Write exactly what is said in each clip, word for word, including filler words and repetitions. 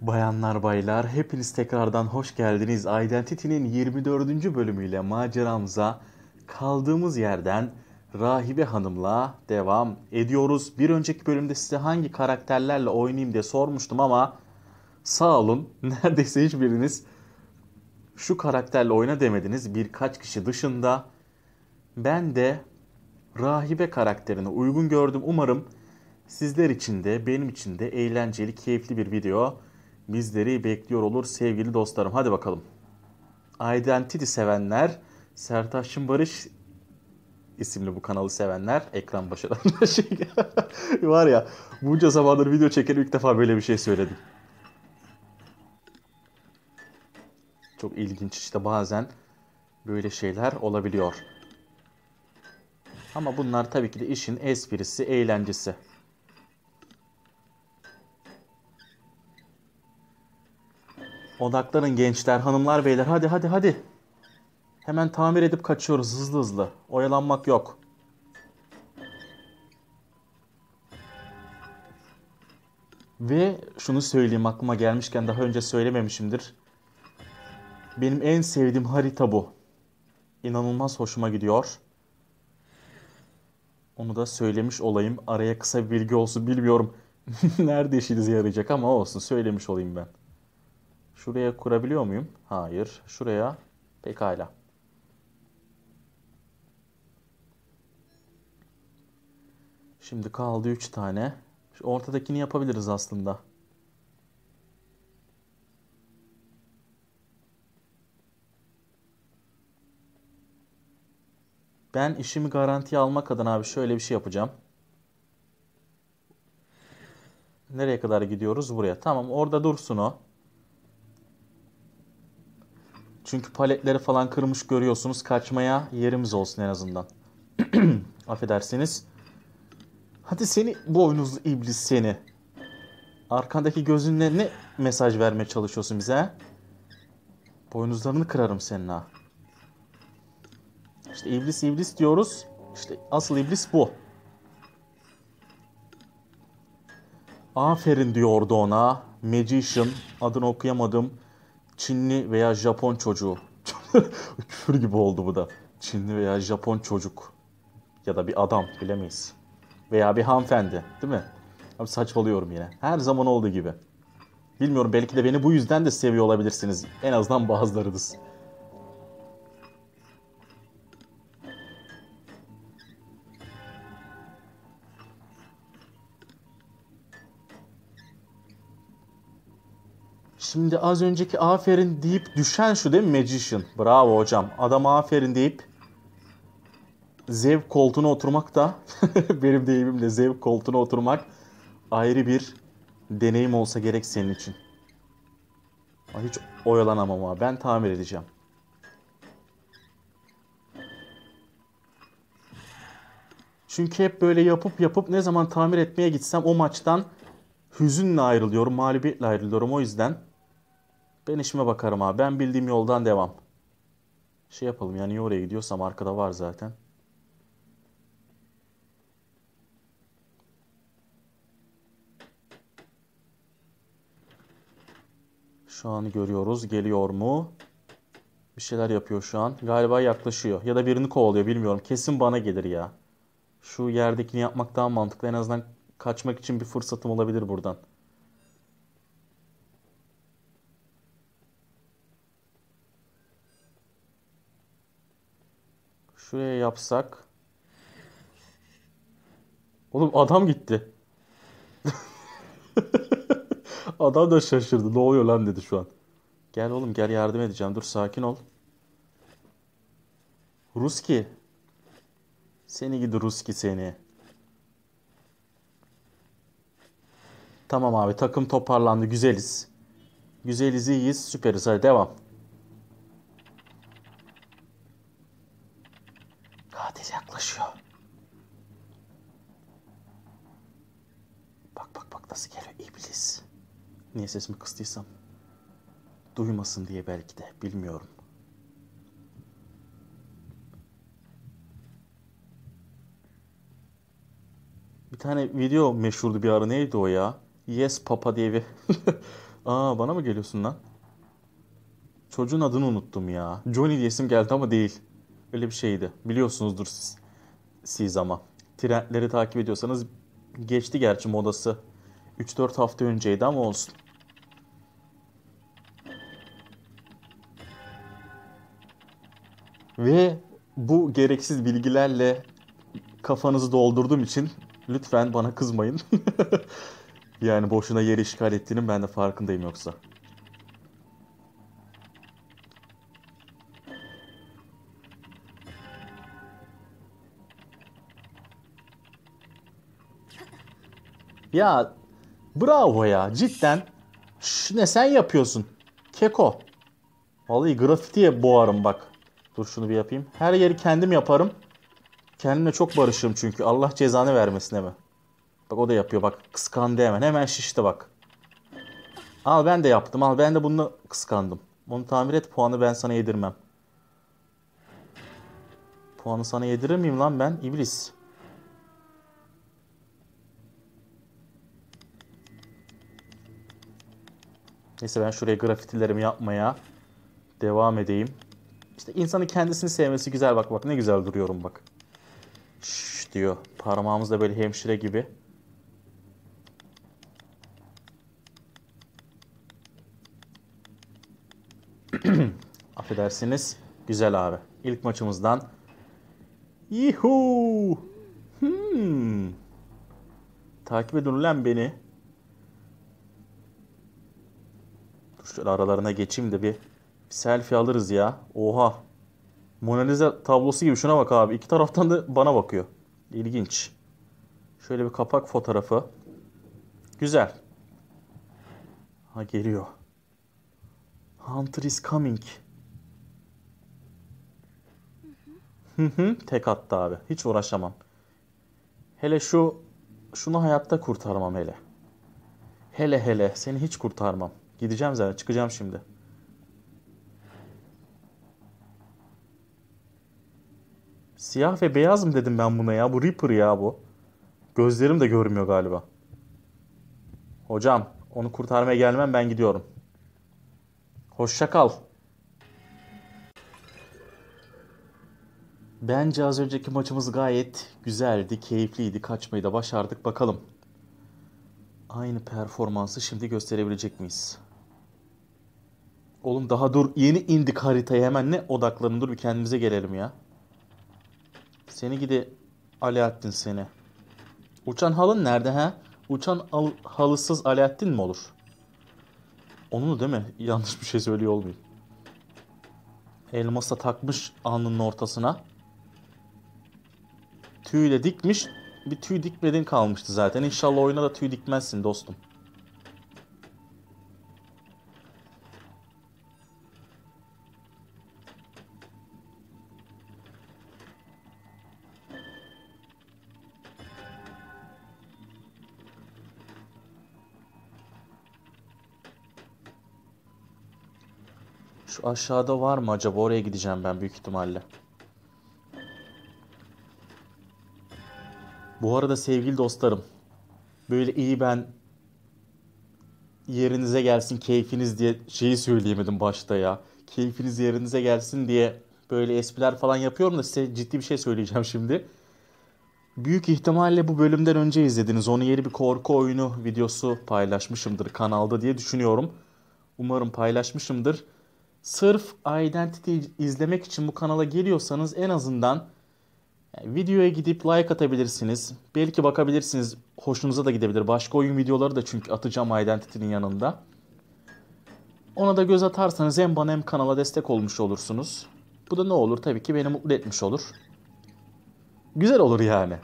Bayanlar baylar, hepiniz tekrardan hoş geldiniz. Identity'nin yirmi dördüncü bölümüyle maceramıza kaldığımız yerden Rahibe Hanım'la devam ediyoruz. Bir önceki bölümde size hangi karakterlerle oynayayım diye sormuştum ama sağ olun neredeyse hiçbiriniz şu karakterle oyna demediniz birkaç kişi dışında. Ben de Rahibe karakterine uygun gördüm. Umarım sizler için de benim için de eğlenceli, keyifli bir video bizleri bekliyor olur sevgili dostlarım. Hadi bakalım. Identity sevenler, Sertaçcım Barış isimli bu kanalı sevenler, ekran başına şey var ya, bunca zamandır video çekerim ilk defa böyle bir şey söyledim. Çok ilginç işte, bazen böyle şeyler olabiliyor. Ama bunlar tabii ki de işin esprisi, eğlencesi. Odakların gençler, hanımlar, beyler. Hadi hadi hadi. Hemen tamir edip kaçıyoruz hızlı hızlı. Oyalanmak yok. Ve şunu söyleyeyim, aklıma gelmişken daha önce söylememişimdir. Benim en sevdiğim harita bu. İnanılmaz hoşuma gidiyor. Onu da söylemiş olayım. Araya kısa bir bilgi olsun, bilmiyorum. Nerede işinize yarayacak ama olsun. Söylemiş olayım ben. Şuraya kurabiliyor muyum? Hayır. Şuraya. Pekala. Şimdi kaldı üç tane. Şu ortadakini yapabiliriz aslında. Ben işimi garantiye almak adına abi şöyle bir şey yapacağım. Nereye kadar gidiyoruz? Buraya. Tamam, orada dursun o. Çünkü paletleri falan kırmış görüyorsunuz. Kaçmaya yerimiz olsun en azından. Affedersiniz. Hadi seni boynuzlu iblis seni. Arkandaki gözünle ne mesaj vermeye çalışıyorsun bize? He? Boynuzlarını kırarım senin ha. İşte iblis iblis diyoruz. İşte asıl iblis bu. Aferin diyordu ona. Magician, adını okuyamadım. Çinli veya Japon çocuğu. Küfür gibi oldu bu da. Çinli veya Japon çocuk. Ya da bir adam, bilemeyiz. Veya bir hanımefendi, değil mi? Abi saçmalıyorum yine. Her zaman olduğu gibi. Bilmiyorum, belki de beni bu yüzden de seviyor olabilirsiniz. En azından bazılarınız. Şimdi az önceki aferin deyip düşen şu değil mi Magician? Bravo hocam. Adam aferin deyip zevk koltuğuna oturmak da benim deyimimle zevk koltuğuna oturmak ayrı bir deneyim olsa gerek senin için. Ay hiç oyalanamam ama ben tamir edeceğim. Çünkü hep böyle yapıp yapıp ne zaman tamir etmeye gitsem o maçtan hüzünle ayrılıyorum, mağlubiyetle ayrılıyorum, o yüzden. Ben işime bakarım abi. Ben bildiğim yoldan devam. Şey yapalım ya, niye oraya gidiyorsam arkada var zaten. Şu an görüyoruz. Geliyor mu? Bir şeyler yapıyor şu an. Galiba yaklaşıyor. Ya da birini kovalıyor, bilmiyorum. Kesin bana gelir ya. Şu yerdekini yapmak daha mantıklı. En azından kaçmak için bir fırsatım olabilir buradan. Şuraya yapsak. Oğlum adam gitti. Adam da şaşırdı. Ne oluyor lan dedi şu an. Gel oğlum gel, yardım edeceğim. Dur sakin ol. Ruski. Seni gidi Ruski seni. Tamam abi, takım toparlandı. Güzeliz. Güzeliz, iyiyiz, süperiz. Hadi devam. Katil yaklaşıyor. Bak bak bak nasıl geliyor iblis. Niye sesimi kıstıysam. Duymasın diye belki de, bilmiyorum. Bir tane video meşhurdu bir ara, neydi o ya? Yes Papa diye bir Aa, bana mı geliyorsun lan? Çocuğun adını unuttum ya. Johnny diyesim geldi ama değil. Öyle bir şeydi. Biliyorsunuzdur siz. Siz ama. Trendleri takip ediyorsanız, geçti gerçi modası. üç dört hafta önceydi ama olsun. Ve bu gereksiz bilgilerle kafanızı doldurduğum için lütfen bana kızmayın. Yani boşuna yeri işgal ettiğinin ben de farkındayım yoksa. Ya bravo ya, cidden. Şş, ne sen yapıyorsun Keko? Vallahi grafitiye boğarım bak. Dur şunu bir yapayım. Her yeri kendim yaparım. Kendimle çok barışırım çünkü. Allah cezanı vermesin hemen. Bak o da yapıyor bak. Kıskandı hemen. Hemen şişti bak. Al ben de yaptım. Al ben de bunu kıskandım. Onu tamir et. Puanı ben sana yedirmem. Puanı sana yedirir miyim lan ben? İblis. Neyse ben şuraya grafitilerimi yapmaya devam edeyim. İşte insanın kendisini sevmesi güzel, bak bak ne güzel duruyorum bak. Şşş diyor. Parmağımızla böyle hemşire gibi. Affedersiniz. Güzel abi. İlk maçımızdan. Yuhuu. Hmm. Takip edin ulan beni. Şöyle aralarına geçeyim de bir, bir selfie alırız ya. Oha. Mona Lisa tablosu gibi şuna bak abi. İki taraftan da bana bakıyor. İlginç. Şöyle bir kapak fotoğrafı. Güzel. Ha geliyor. Hunter is coming. Tek attı abi. Hiç uğraşamam. Hele şu şunu hayatta kurtarmam hele. Hele hele seni hiç kurtarmam. Gideceğim zaten. Çıkacağım şimdi. Siyah ve beyaz mı dedim ben buna ya? Bu Reaper ya bu. Gözlerim de görmüyor galiba. Hocam onu kurtarmaya gelmem, ben gidiyorum. Hoşça kal. Bence az önceki maçımız gayet güzeldi, keyifliydi. Kaçmayı da başardık. Bakalım. Aynı performansı şimdi gösterebilecek miyiz? Oğlum daha dur, yeni indik haritaya, hemen ne odaklanın, dur bir kendimize gelelim ya. Seni gidi Alaaddin seni. Uçan halın nerede ha? Uçan al halısız Alaaddin mi olur? Onu değil mi? Yanlış bir şey söylüyor olmayayım. Elmasa takmış alnının ortasına. Tüyle dikmiş. Bir tüy dikmedin kalmıştı zaten. İnşallah oyuna da tüy dikmezsin dostum. Şu aşağıda var mı acaba? Oraya gideceğim ben büyük ihtimalle. Bu arada sevgili dostlarım, böyle iyi ben yerinize gelsin keyfiniz diye şeyi söyleyemedim başta ya. Keyfiniz yerinize gelsin diye böyle espriler falan yapıyorum da size ciddi bir şey söyleyeceğim şimdi. Büyük ihtimalle bu bölümden önce izlediniz. Onun yeri bir korku oyunu videosu paylaşmışımdır kanalda diye düşünüyorum. Umarım paylaşmışımdır. Sırf Identity'yi izlemek için bu kanala geliyorsanız en azından... Videoya gidip like atabilirsiniz. Belki bakabilirsiniz. Hoşunuza da gidebilir. Başka oyun videoları da çünkü atacağım Identity'nin yanında. Ona da göz atarsanız hem bana hem kanala destek olmuş olursunuz. Bu da ne olur? Tabii ki beni mutlu etmiş olur. Güzel olur yani.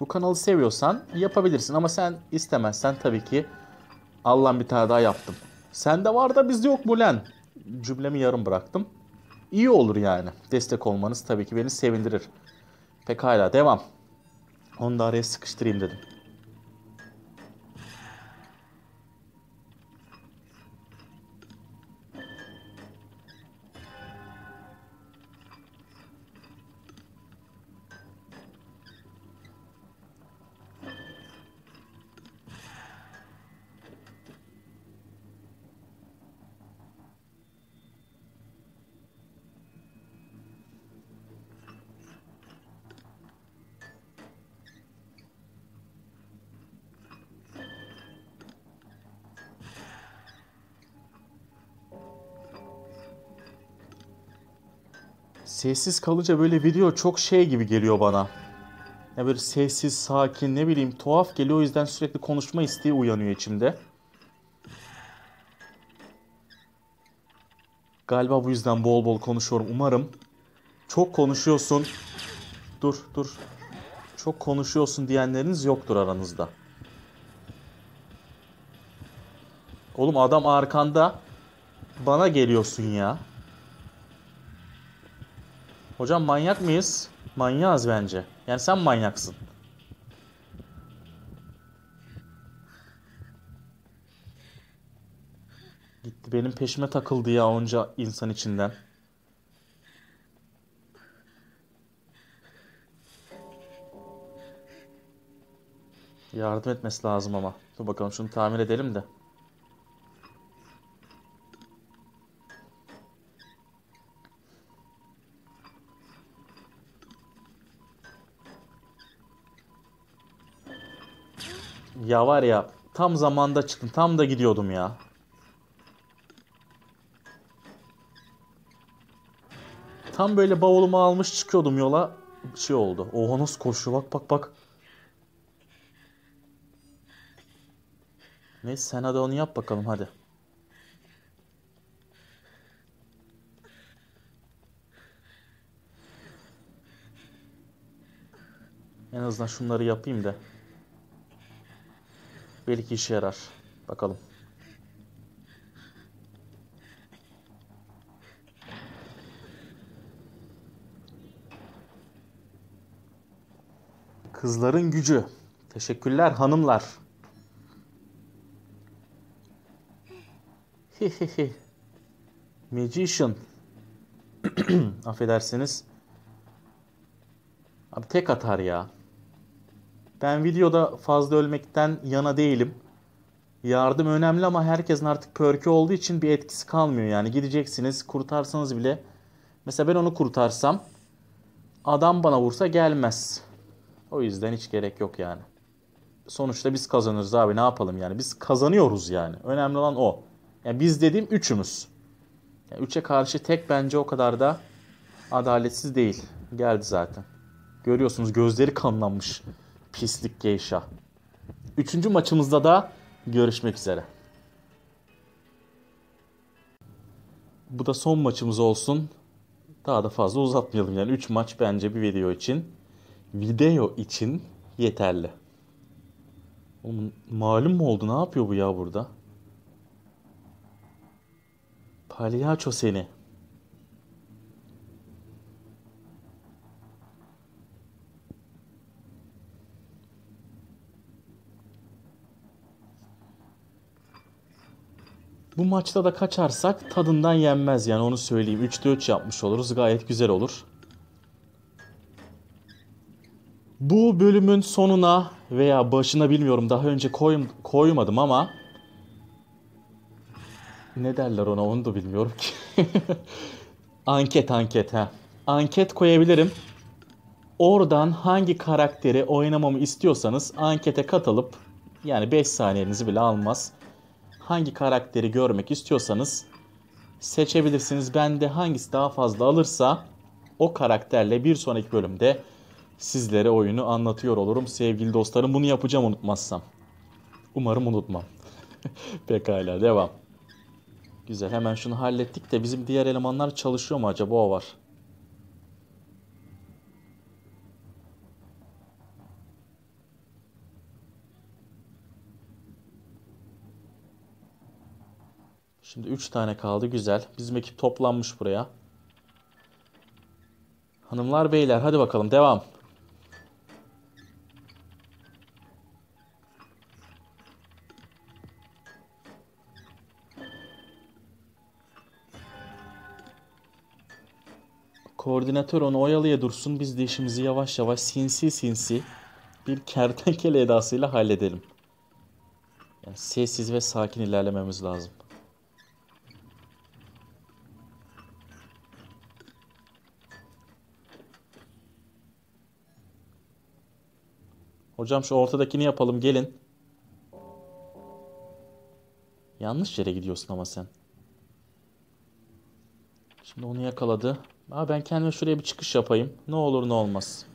Bu kanalı seviyorsan yapabilirsin. Ama sen istemezsen tabii ki Allah'ım bir tane daha yaptım. Sende var da bizde yok mu lan? Cümlemi yarım bıraktım. İyi olur yani. Destek olmanız tabii ki beni sevindirir. Pekala devam. Onu da araya sıkıştırayım dedim. Sessiz kalınca böyle video çok şey gibi geliyor bana. Ya böyle sessiz, sakin, ne bileyim tuhaf geliyor. O yüzden sürekli konuşma isteği uyanıyor içimde. Galiba bu yüzden bol bol konuşuyorum. Umarım. Çok konuşuyorsun. Dur, dur. Çok konuşuyorsun diyenleriniz yoktur aranızda. Oğlum adam arkanda. Bana geliyorsun ya. Hocam manyak mıyız? Manyağız bence. Yani sen manyaksın. Gitti benim peşime takıldı ya onca insan içinden. Yardım etmesi lazım ama. Dur bakalım şunu tamir edelim de. Ya var ya, tam zamanda çıktım. Tam da gidiyordum ya. Tam böyle bavulumu almış çıkıyordum yola. Bir şey oldu. Oha nasıl koşuyor. Bak bak bak. Neyse sen hadi onu yap bakalım hadi. En azından şunları yapayım da. Belki işe yarar. Bakalım. Kızların gücü. Teşekkürler hanımlar. Hehehe. Magician. Affedersiniz. Abi tek atar ya. Ben videoda fazla ölmekten yana değilim. Yardım önemli ama herkesin artık perkü olduğu için bir etkisi kalmıyor yani. Gideceksiniz, kurtarsanız bile. Mesela ben onu kurtarsam adam bana vursa gelmez. O yüzden hiç gerek yok yani. Sonuçta biz kazanırız abi, ne yapalım yani. Biz kazanıyoruz yani. Önemli olan o. Yani biz dediğim üçümüz. Yani üçe karşı tek bence o kadar da adaletsiz değil. Geldi zaten. Görüyorsunuz gözleri kanlanmış. Pislik Geisha. Üçüncü maçımızda da görüşmek üzere. Bu da son maçımız olsun. Daha da fazla uzatmayalım yani. Üç maç bence bir video için. Video için yeterli. Oğlum, malum mu oldu? Ne yapıyor bu ya burada? Palyaço seni. Bu maçta da kaçarsak tadından yenmez yani, onu söyleyeyim. üçte üç yapmış oluruz. Gayet güzel olur. Bu bölümün sonuna veya başına bilmiyorum. Daha önce koy, koymadım ama ne derler ona onu da bilmiyorum ki. Anket anket ha. Anket koyabilirim. Oradan hangi karakteri oynamamı istiyorsanız ankete katılıp, yani beş saniyenizi bile almaz, hangi karakteri görmek istiyorsanız seçebilirsiniz. Ben de hangisi daha fazla alırsa o karakterle bir sonraki bölümde sizlere oyunu anlatıyor olurum. Sevgili dostlarım, bunu yapacağım unutmazsam. Umarım unutmam. Pekala devam. Güzel, hemen şunu hallettik de bizim diğer elemanlar çalışıyor mu acaba, o var. Şimdi üç tane kaldı. Güzel. Bizim ekip toplanmış buraya. Hanımlar, beyler hadi bakalım devam. Koordinatör onu oyalıya dursun. Biz de işimizi yavaş yavaş sinsi sinsi bir kertenkele edasıyla halledelim. Yani sessiz ve sakin ilerlememiz lazım. Hocam şu ortadakini yapalım, gelin. Yanlış yere gidiyorsun ama sen. Şimdi onu yakaladı. Aa, ben kendime şuraya bir çıkış yapayım. Ne olur ne olmaz.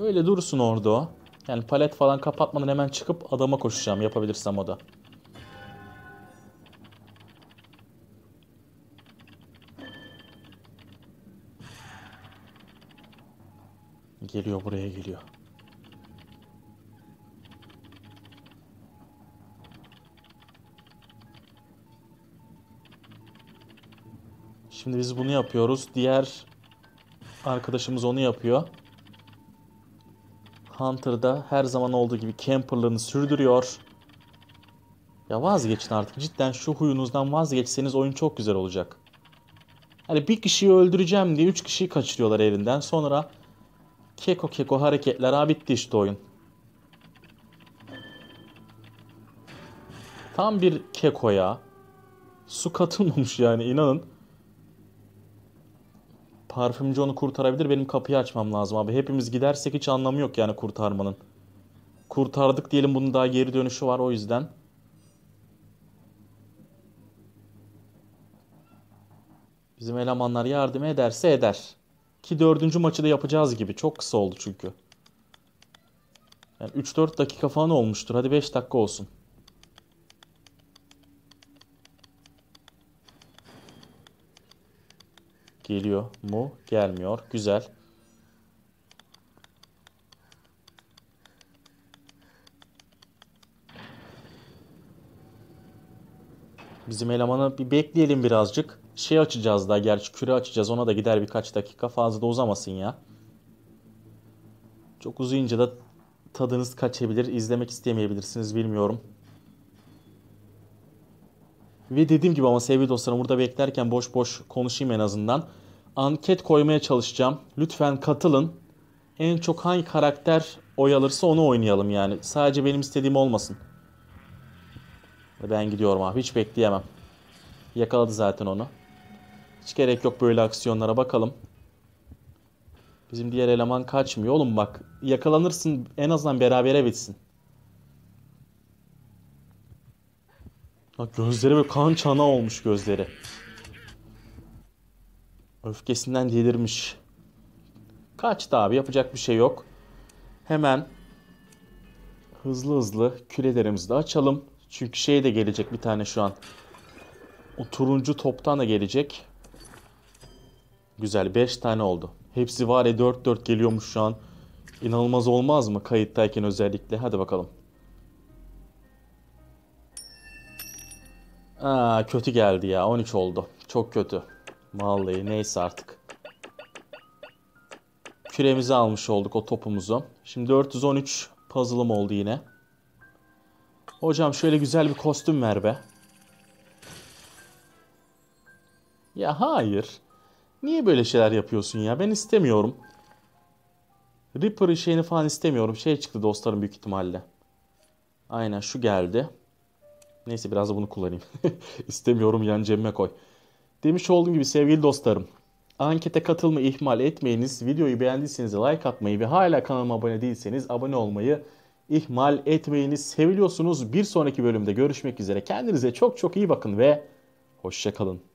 Öyle dursun orada o. Yani palet falan kapatmadan hemen çıkıp adama koşacağım. Yapabilirsem o da. Geliyor, buraya geliyor. Şimdi biz bunu yapıyoruz. Diğer arkadaşımız onu yapıyor. Hunter da her zaman olduğu gibi camperlığını sürdürüyor. Ya vazgeçin artık. Cidden şu huyunuzdan vazgeçseniz oyun çok güzel olacak. Hani bir kişiyi öldüreceğim diye üç kişiyi kaçırıyorlar elinden. Sonra keko keko hareketler. Ha, bitti işte oyun. Tam bir kekoya su katılmamış yani, inanın. Parfümcü onu kurtarabilir. Benim kapıyı açmam lazım abi. Hepimiz gidersek hiç anlamı yok yani kurtarmanın. Kurtardık diyelim, bunun daha geri dönüşü var, o yüzden. Bizim elemanlar yardım ederse eder. Ki dördüncü maçı da yapacağız gibi. Çok kısa oldu çünkü. Yani üç dört dakika falan olmuştur. Hadi beş dakika olsun. Geliyor mu? Gelmiyor. Güzel. Bizim elemanı bir bekleyelim birazcık. Şey açacağız daha, gerçi küre açacağız. Ona da gider birkaç dakika. Fazla da uzamasın ya. Çok uzayınca da tadınız kaçabilir. İzlemek istemeyebilirsiniz. Bilmiyorum. Ve dediğim gibi ama sevgili dostlarım, burada beklerken boş boş konuşayım en azından. Anket koymaya çalışacağım. Lütfen katılın. En çok hangi karakter oy alırsa onu oynayalım yani. Sadece benim istediğim olmasın. Ben gidiyorum abi. Hiç bekleyemem. Yakaladı zaten onu. Hiç gerek yok böyle aksiyonlara, bakalım. Bizim diğer eleman kaçmıyor. Oğlum bak, yakalanırsın, en azından berabere bitsin. Bak gözleri böyle kan çana olmuş gözleri. Öfkesinden delirmiş. Kaçtı abi, yapacak bir şey yok. Hemen hızlı hızlı kürelerimizi de açalım. Çünkü şey de gelecek bir tane şu an. O turuncu toptan da gelecek. Güzel, beş tane oldu. Hepsi var ya, dört dört geliyormuş şu an. İnanılmaz olmaz mı kayıttayken özellikle? Hadi bakalım. Aa, kötü geldi ya. on üç oldu. Çok kötü. Vallahi neyse artık. Küremizi almış olduk, o topumuzu. Şimdi dört yüz on üç puzzle'ım oldu yine. Hocam şöyle güzel bir kostüm ver be. Ya hayır. Niye böyle şeyler yapıyorsun ya? Ben istemiyorum. Reaper'ın şeyini falan istemiyorum. Şey çıktı dostlarım büyük ihtimalle. Aynen şu geldi. Neyse biraz da bunu kullanayım. İstemiyorum yan cebime koy. Demiş olduğum gibi sevgili dostlarım, ankete katılma ihmal etmeyiniz. Videoyu beğendiyseniz like atmayı ve hala kanalıma abone değilseniz abone olmayı ihmal etmeyiniz. Seviliyorsunuz. Bir sonraki bölümde görüşmek üzere. Kendinize çok çok iyi bakın ve hoşça kalın.